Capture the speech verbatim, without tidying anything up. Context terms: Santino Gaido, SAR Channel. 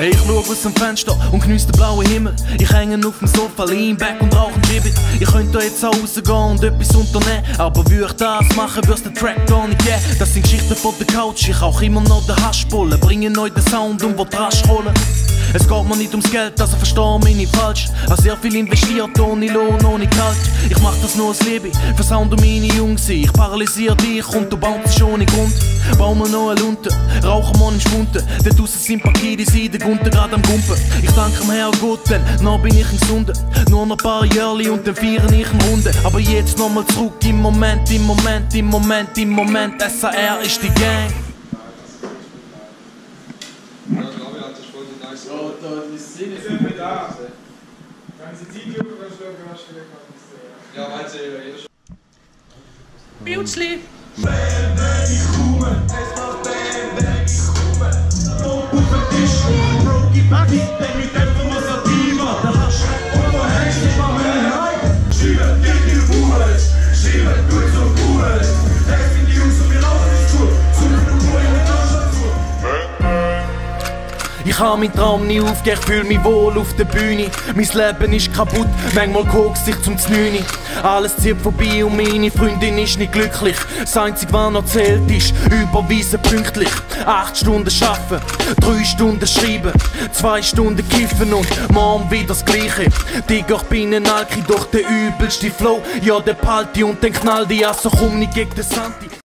Hey, ich schau aus dem Fenster und geniesse den blauen Himmel. Ich hänge auf dem Sofa, lean back und rauche ein Bibbit. Ich könnte da jetzt auch rausgehen und etwas unternehmen, aber würde ich das machen, würd's den Track gar nicht geben. Das sind Geschichten von der Couch, ich rauche immer noch den Haschbollen, bringe neu den Sound und will rasch rollen. Es geht mir nicht ums Geld, also verstehe mich nicht falsch. Habe sehr viel investiert, ohne Lohn, ohne Kalt. Ich mach das nur als Liebe, für Sound und meine Jungs. Ich paralysiere dich und du baust schon ohne Grund. Bau mir noch eine Lunte, rauche mal im Schwunten. Dort draussen sind paar Kiddies in der Gunte gerade am Gumpen. Ich danke dem Herrgott, denn noch bin ich im Gesunden. Nur noch ein paar Jörli und dann feiere ich im Runde. Aber jetzt nochmal zurück, im Moment, im Moment, im Moment, im Moment. S A R ist die Gang. So, da ist Sinn. Sind wir da? Ganze Video oder was wir gemacht haben. Ja, meinst du jeder schon. Beautifully. Bang, bang, ich komme. Erstmal bang, bang, ich komme. Pump auf den Tisch. Brokey Party. Denk mit dem von unserer Diva. Da lasch. Und du hängst dich mal mehr rein. Schiebe dich in die Ruhe. Schiebe durch zur Ruhe. Hängst in die Jungs und wir laufen nicht zu. Suchen und Ruhe in der Tasche zu. Ich habe meinen Traum nie aufgegeben, ich fühle mich wohl auf der Bühne. Mein Leben ist kaputt, manchmal kokst ich zum Znüni. Alles zieht vorbei und meine Freundin ist nicht glücklich. Das Einzige, was noch zählt, ist überweisen pünktlich. Acht Stunden arbeiten, drei Stunden schreiben, zwei Stunden kiffen und morgen wieder das Gleiche. Digga, ich bin ein Alki, doch der übelste Flow. Ja, der Palti und den Knall, die Asso, komm nicht gegen den Santi.